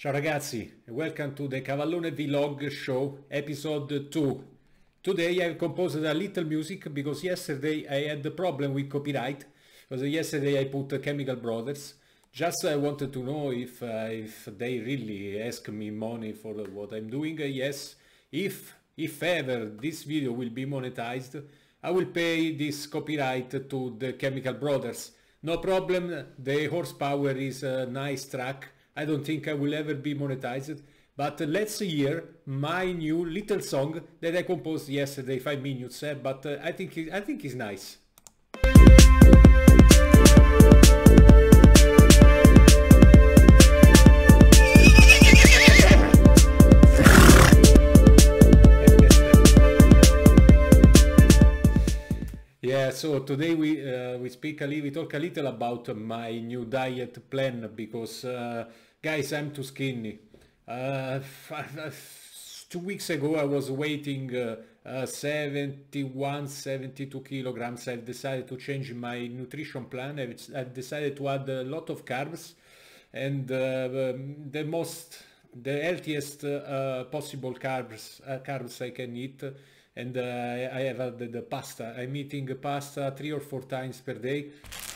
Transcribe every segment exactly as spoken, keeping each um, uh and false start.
Ciao ragazzi, welcome to the Cavallone Vlog show, episode two. Today I composed a little music because yesterday I had a problem with copyright. Because yesterday I put Chemical Brothers. Just I wanted to know if, uh, if they really ask me money for what I'm doing. Uh, yes, if, if ever this video will be monetized, I will pay this copyright to the Chemical Brothers. No problem, the horsepower is a nice track. I don't think I will ever be monetized, but let's hear my new little song that I composed yesterday, five minutes, eh? But uh, I think it, I think it's nice. Yeah, so today we uh, we speak a little, we talk a little about my new diet plan because uh, guys, I'm too skinny. Uh, two weeks ago I was weighing uh, uh, seventy-one, seventy-two kilograms. I've decided to change my nutrition plan. I've, I've decided to add a lot of carbs and uh, um, the most, the healthiest uh, possible carbs, uh, carbs I can eat. And uh, I have added the pasta. I'm eating pasta three or four times per day.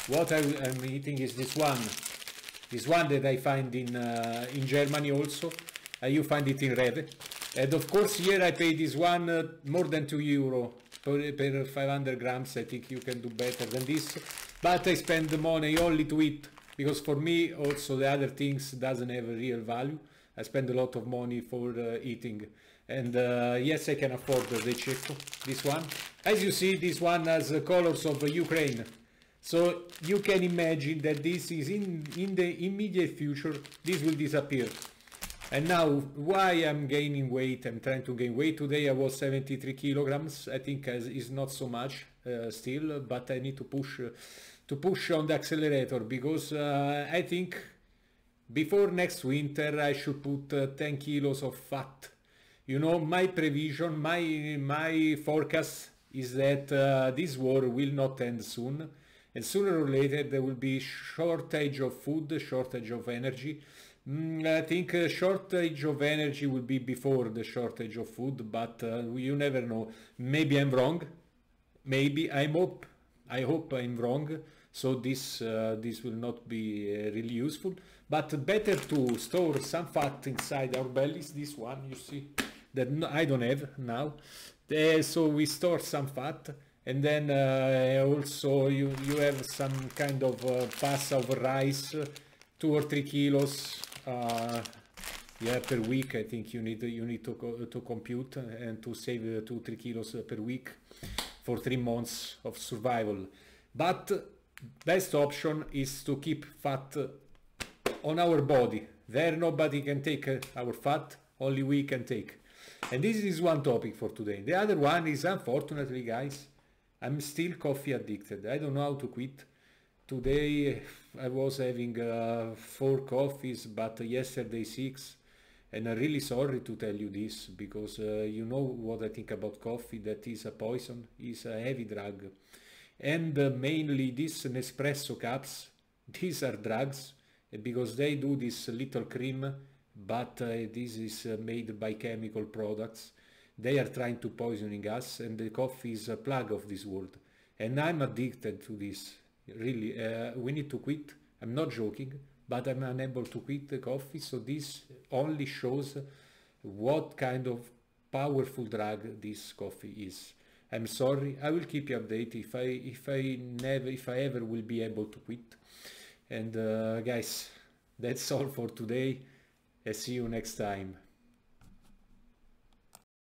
What I'm eating is this one. This one that I find in, uh, in Germany also. Uh, you find it in Rewe. And of course here I pay this one uh, more than two euro per, per five hundred grams. I think you can do better than this. But I spend the money only to eat. Because for me also the other things doesn't have a real value. I spend a lot of money for uh, eating. And uh, yes, I can afford the Checo, this one. As you see, this one has the colors of Ukraine. So you can imagine that this is in, in the immediate future, this will disappear. And now, why I'm gaining weight, I'm trying to gain weight. Today I was seventy-three kilograms. I think it's not so much uh, still, but I need to push, uh, to push on the accelerator because uh, I think before next winter I should put uh, ten kilos of fat. You know, my prevision, my my forecast is that uh, this war will not end soon, and sooner or later there will be shortage of food, shortage of energy. Mm, I think uh, shortage of energy will be before the shortage of food, but uh, you never know. Maybe I'm wrong. Maybe I'm hope. I hope I'm wrong. So this uh, this will not be uh, really useful. But better to store some fat inside our bellies. This one you see. That I don't have now, uh, so we store some fat, and then uh, also you, you have some kind of uh, pasta over rice, two or three kilos, uh, yeah, per week. I think you need you need to co to compute and to save uh, two three kilos per week for three months of survival. But best option is to keep fat on our body. There nobody can take uh, our fat, only we can take. And this is one topic for today. The other one is, unfortunately, guys, I'm still coffee addicted. I don't know how to quit. Today I was having uh, four coffees, but yesterday six. And I'm really sorry to tell you this, because uh, you know what I think about coffee, that is a poison, is a heavy drug. And uh, mainly these Nespresso cups, these are drugs, because they do this little cream, but uh, this is uh, made by chemical products. They are trying to poisoning us, and the coffee is a plague of this world. And I'm addicted to this, really. Uh, we need to quit. I'm not joking, but I'm unable to quit the coffee. So this only shows what kind of powerful drug this coffee is. I'm sorry. I will keep you updated if I if I never if I ever will be able to quit. And uh, guys, that's all for today. And see you next time.